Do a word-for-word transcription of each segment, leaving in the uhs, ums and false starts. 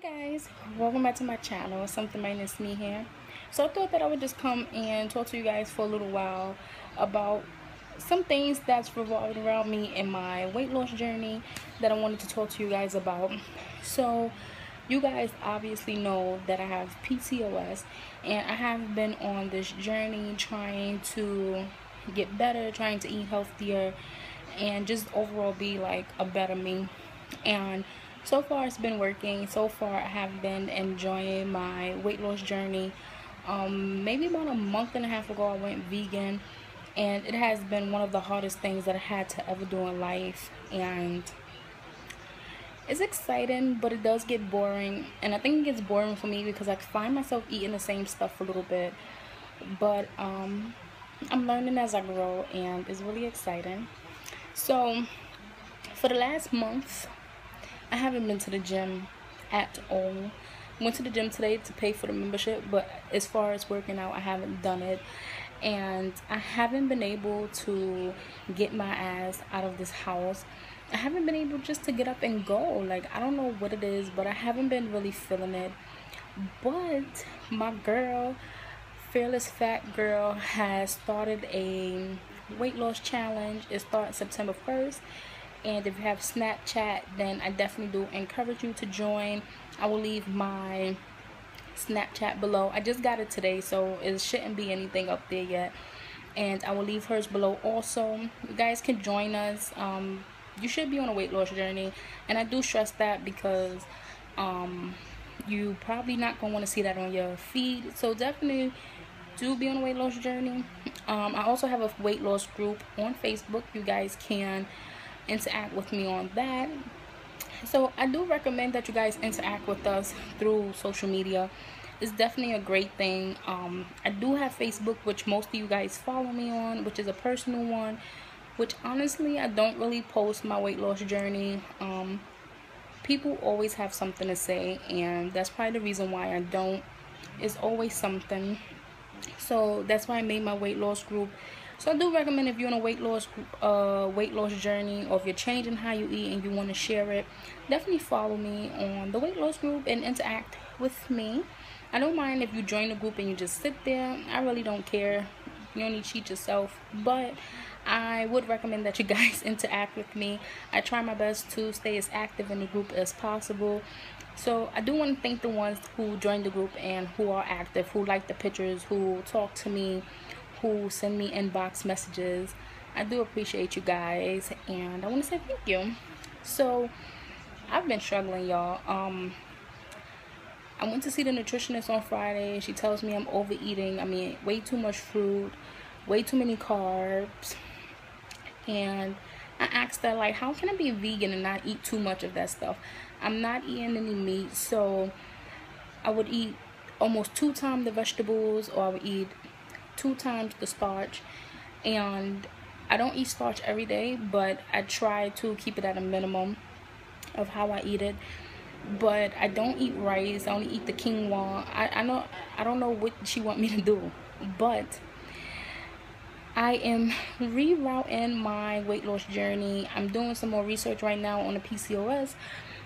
Hey guys, welcome back to my channel. Something minus me here. So I thought that I would just come and talk to you guys for a little while about some things that's revolving around me in my weight loss journey that I wanted to talk to you guys about. So you guys obviously know that I have P C O S and I have been on this journey trying to get better, trying to eat healthier and just overall be like a better me. And so far it's been working. So far I have been enjoying my weight loss journey. Um, maybe about a month and a half ago I went vegan, and it has been one of the hardest things that I had to ever do in life. And it's exciting, but it does get boring. And I think it gets boring for me because I find myself eating the same stuff for a little bit. But um, I'm learning as I grow, and it's really exciting. So for the last month, I haven't been to the gym at all. Went to the gym today to pay for the membership, but as far as working out, I haven't done it. And I haven't been able to get my ass out of this house. I haven't been able just to get up and go. Like, I don't know what it is, but I haven't been really feeling it. But my girl, Fearless Fat Girl, has started a weight loss challenge. It starts September first. And if you have Snapchat, then I definitely do encourage you to join. I will leave my Snapchat below. I just got it today, so it shouldn't be anything up there yet. And I will leave hers below also. You guys can join us. Um, you should be on a weight loss journey. And I do stress that because um, you probably not going to want to see that on your feed. So definitely do be on a weight loss journey. Um, I also have a weight loss group on Facebook. You guys can interact with me on that. So I do recommend that you guys interact with us through social media. It's definitely a great thing. um I do have Facebook, which most of you guys follow me on, which is a personal one, which honestly I don't really post my weight loss journey. Um people always have something to say, and that's probably the reason why I don't. It's always something. So that's why I made my weight loss group. So I do recommend, if you're on a weight loss uh, weight loss journey, or if you're changing how you eat and you want to share it, definitely follow me on the weight loss group and interact with me. I don't mind if you join the group and you just sit there. I really don't care. You only cheat yourself. But I would recommend that you guys interact with me. I try my best to stay as active in the group as possible. So I do want to thank the ones who joined the group and who are active, who like the pictures, who talk to me, who send me inbox messages. I do appreciate you guys, and I want to say thank you. So I've been struggling, y'all. um I went to see the nutritionist on Friday. She tells me I'm overeating. I mean, way too much fruit, way too many carbs. And I asked her, like, how can I be vegan and not eat too much of that stuff? I'm not eating any meat, so I would eat almost two times the vegetables, or I would eat two times the starch. And I don't eat starch every day, but I try to keep it at a minimum of how I eat it. But I don't eat rice. I only eat the quinoa. I, I know I don't know what she want me to do, but I am rerouting my weight loss journey. I'm doing some more research right now on the P C O S,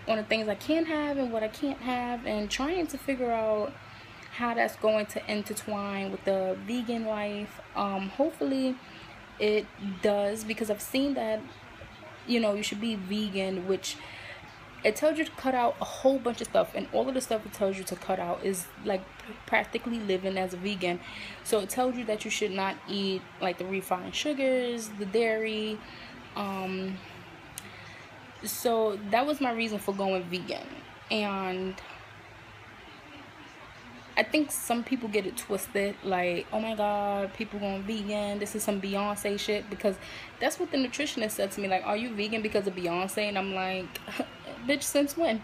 on the things I can have and what I can't have, and trying to figure out how that's going to intertwine with the vegan life. Um hopefully it does, because I've seen that, you know, you should be vegan, which it tells you to cut out a whole bunch of stuff, and all of the stuff it tells you to cut out is like practically living as a vegan. So it tells you that you should not eat like the refined sugars, the dairy. Um so that was my reason for going vegan. And I think some people get it twisted, like, oh my god, people going vegan, this is some Beyonce shit, because that's what the nutritionist said to me, like, are you vegan because of Beyonce? And I'm like, bitch, since when?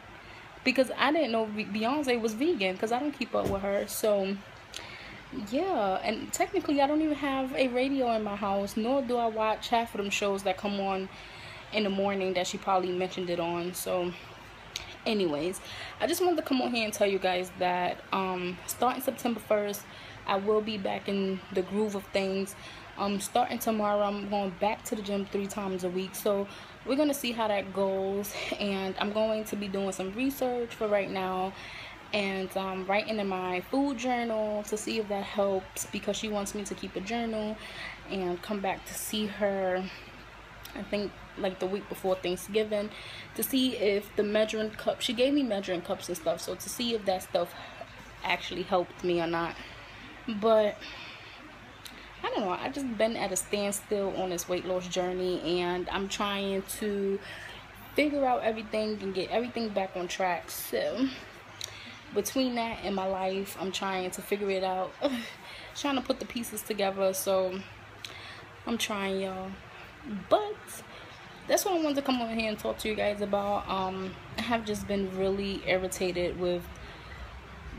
Because I didn't know Beyonce was vegan, because I don't keep up with her. So yeah, and technically I don't even have a radio in my house, nor do I watch half of them shows that come on in the morning that she probably mentioned it on. So anyways, I just wanted to come on here and tell you guys that um starting September first, I will be back in the groove of things. Um starting tomorrow, I'm going back to the gym three times a week. So we're going to see how that goes, and I'm going to be doing some research for right now and um, writing in my food journal to see if that helps, because she wants me to keep a journal and come back to see her, I think like the week before Thanksgiving, to see if the measuring cup, she gave me measuring cups and stuff, so to see if that stuff actually helped me or not. But I don't know, I've just been at a standstill on this weight loss journey, and I'm trying to figure out everything and get everything back on track. So between that and my life, I'm trying to figure it out, trying to put the pieces together. So I'm trying, y'all, but that's what I wanted to come over here and talk to you guys about. um I have just been really irritated with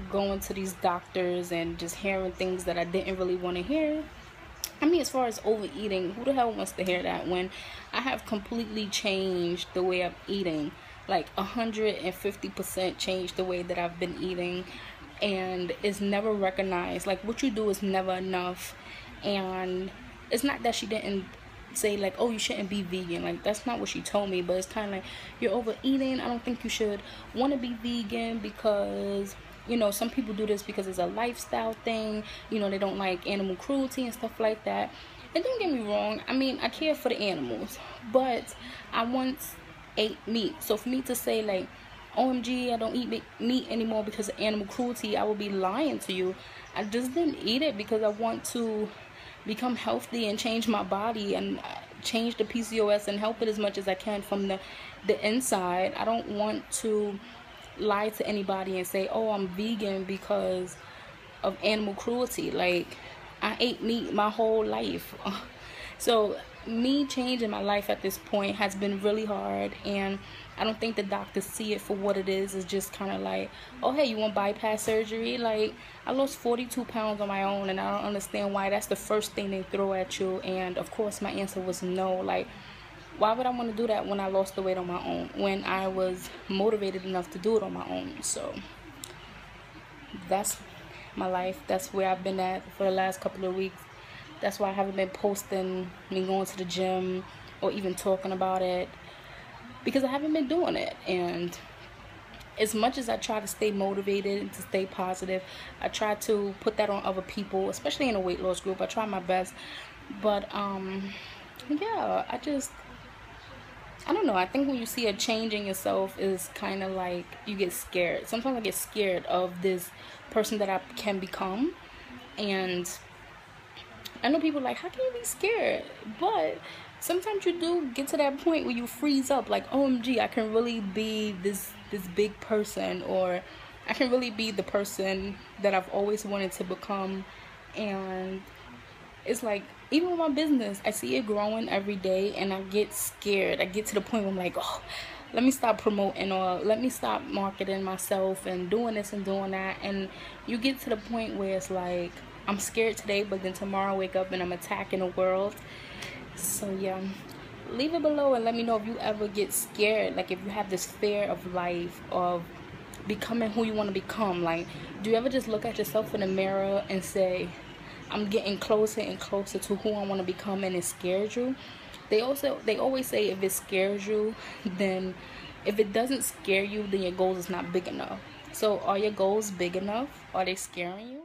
going to these doctors and just hearing things that I didn't really want to hear. I mean, as far as overeating, who the hell wants to hear that when I have completely changed the way I'm eating? Like one hundred fifty percent changed the way that I've been eating, and it's never recognized. Like, what you do is never enough. And it's not that she didn't say like, oh, you shouldn't be vegan, like that's not what she told me, but it's kind of like, you're overeating, I don't think you should want to be vegan, because you know, some people do this because it's a lifestyle thing, you know, they don't like animal cruelty and stuff like that. And don't get me wrong, I mean, I care for the animals, but I once ate meat, so for me to say like, O M G, I don't eat meat anymore because of animal cruelty, I would be lying to you. I just didn't eat it because I want to become healthy and change my body and change the P C O S and help it as much as I can from the the inside. I don't want to lie to anybody and say, oh, I'm vegan because of animal cruelty. Like, I ate meat my whole life. So me changing my life at this point has been really hard, and I don't think the doctors see it for what it is. It's just kind of like, oh, hey, you want bypass surgery? Like, I lost forty-two pounds on my own, and I don't understand why that's the first thing they throw at you. And of course my answer was no. Like, why would I want to do that when I lost the weight on my own, when I was motivated enough to do it on my own? So that's my life. That's where I've been at for the last couple of weeks. That's why I haven't been posting me going to the gym or even talking about it, because I haven't been doing it. And as much as I try to stay motivated and to stay positive, I try to put that on other people, especially in a weight loss group. I try my best, but um yeah, I just I don't know. I think when you see a change in yourself, is kind of like you get scared. Sometimes I get scared of this person that I can become. And I know people are like, how can you be scared? But sometimes you do get to that point where you freeze up. Like, O M G, I can really be this, this big person. Or I can really be the person that I've always wanted to become. And it's like, even with my business, I see it growing every day, and I get scared. I get to the point where I'm like, oh, let me stop promoting, or let me stop marketing myself and doing this and doing that. And you get to the point where it's like, I'm scared today, but then tomorrow I wake up and I'm attacking the world. So yeah, leave it below and let me know if you ever get scared. Like, if you have this fear of life, of becoming who you want to become. Like, do you ever just look at yourself in the mirror and say, I'm getting closer and closer to who I want to become, and it scares you? They also, they always say, if it scares you, then, if it doesn't scare you, then your goals is not big enough. So are your goals big enough? Are they scaring you?